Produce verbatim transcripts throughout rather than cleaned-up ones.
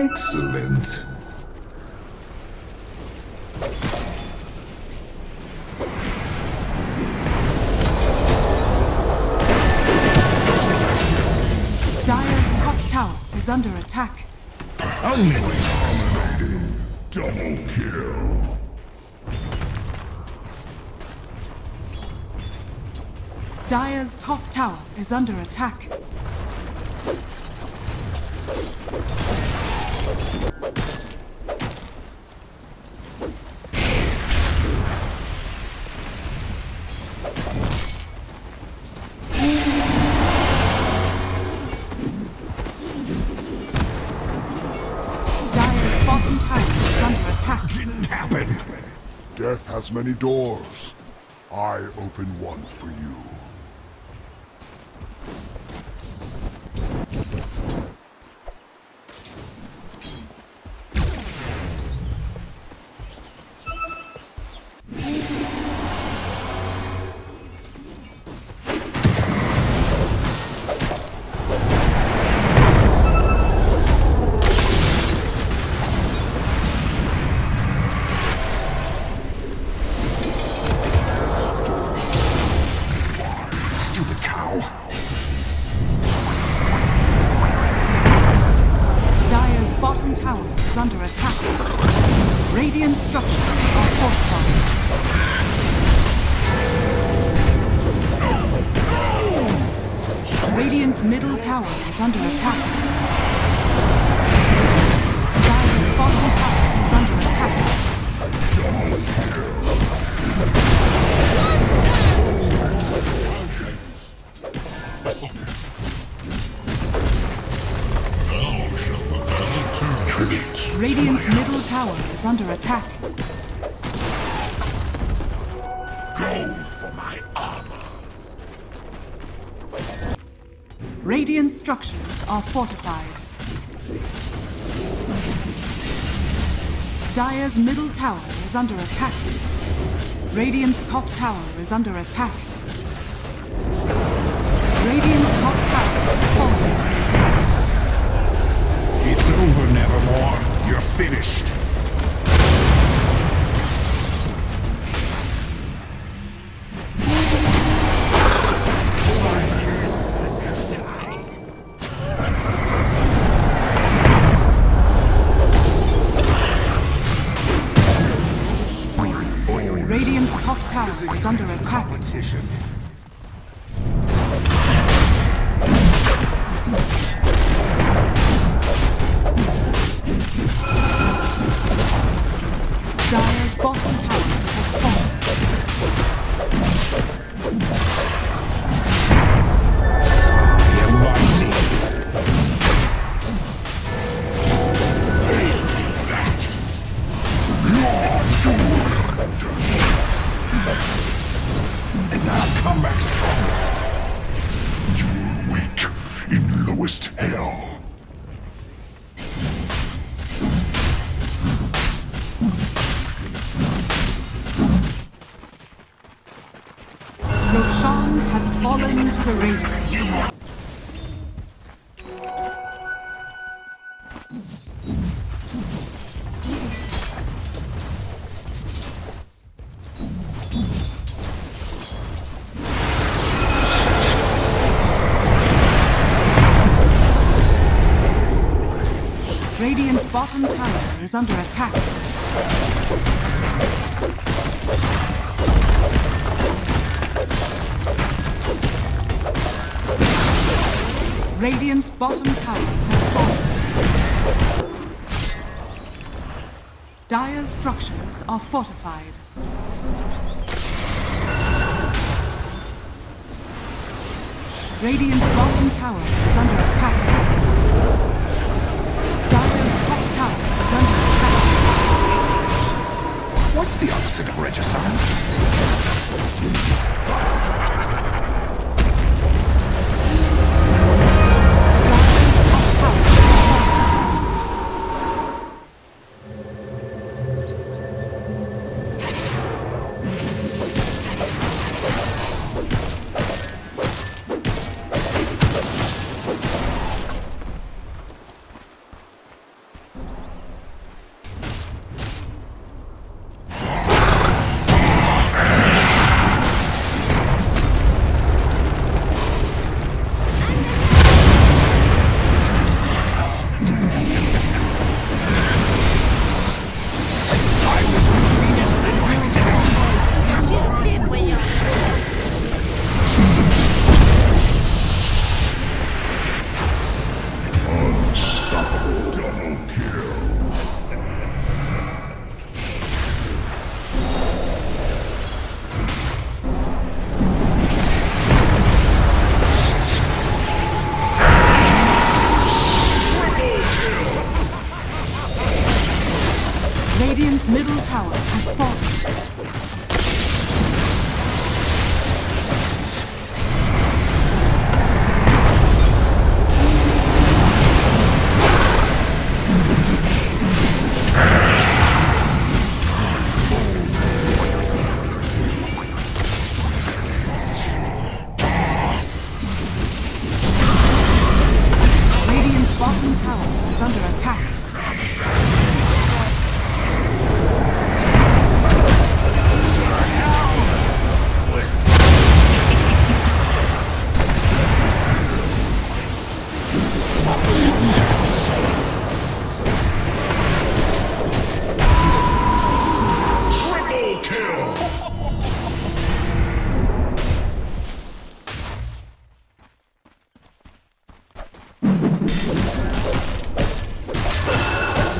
Excellent. Dire's top tower is under attack. Dominating. Double kill. Dire's top tower is under attack. Death has many doors. I open one for you. Radiant's middle tower is under attack. Dire's bottom tower is under attack. Radiant's middle tower is under attack. Go for my armor. Radiant structures are fortified. Dire's middle tower is under attack. Radiant's top tower is under attack. Radiant's top tower is falling. It's over, Nevermore. You're finished. Is under attack. Competition. Dire's bottom tower has fallen. I am And I'll come back stronger. You were weak in lowest hell. Roshan has fallen to the Radiant. Radiant's bottom tower is under attack. Radiant's bottom tower has fallen. Dire's structures are fortified. Radiant's bottom tower is under attack. What's the opposite of regicide? Radiant's middle tower has fallen.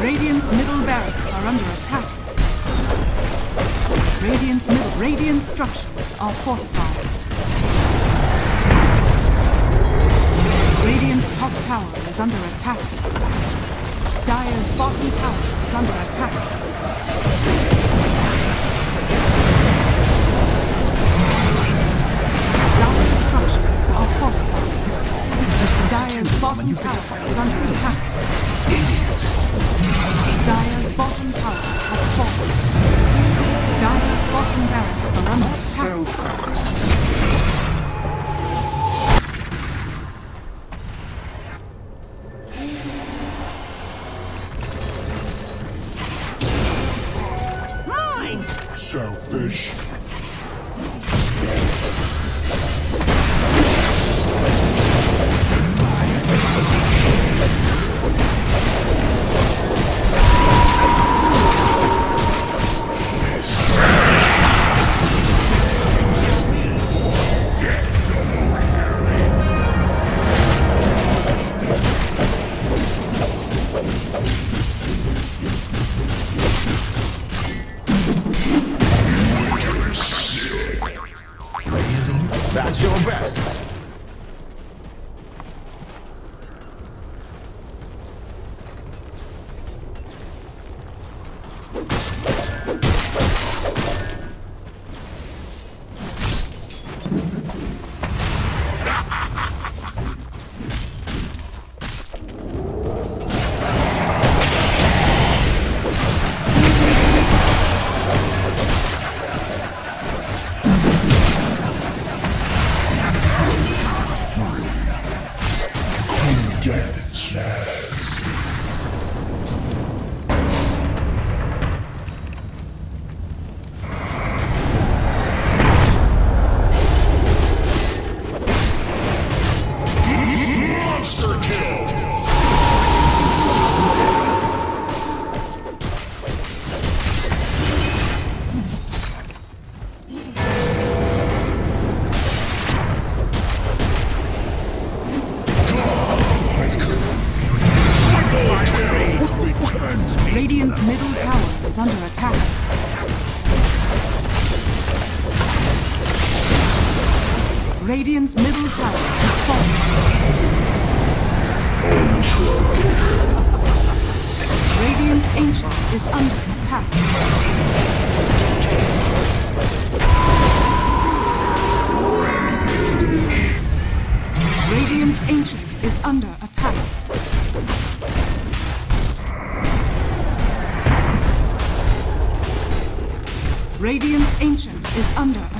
Radiant's middle barracks are under attack. Radiant's middle, Radiant structures are fortified. Radiant's top tower is under attack. Dire's bottom tower is under attack. Dire's structures are fortified. Dire's bottom tower is under attack. Dire's bottom tower has fallen. Dire's bottom barracks are under attack. So fast. Mine! Selfish. That's your best. Radiant's middle tower is under attack. Radiant's middle tower has fallen. Radiant's ancient is under attack. Radiant's ancient is under attack. Radiant's ancient is under